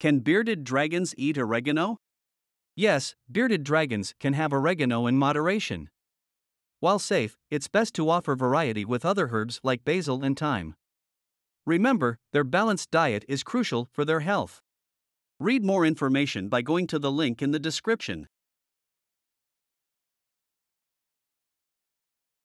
Can bearded dragons eat oregano? Yes, bearded dragons can have oregano in moderation. While safe, it's best to offer variety with other herbs like basil and thyme. Remember, their balanced diet is crucial for their health. Read more information by going to the link in the description.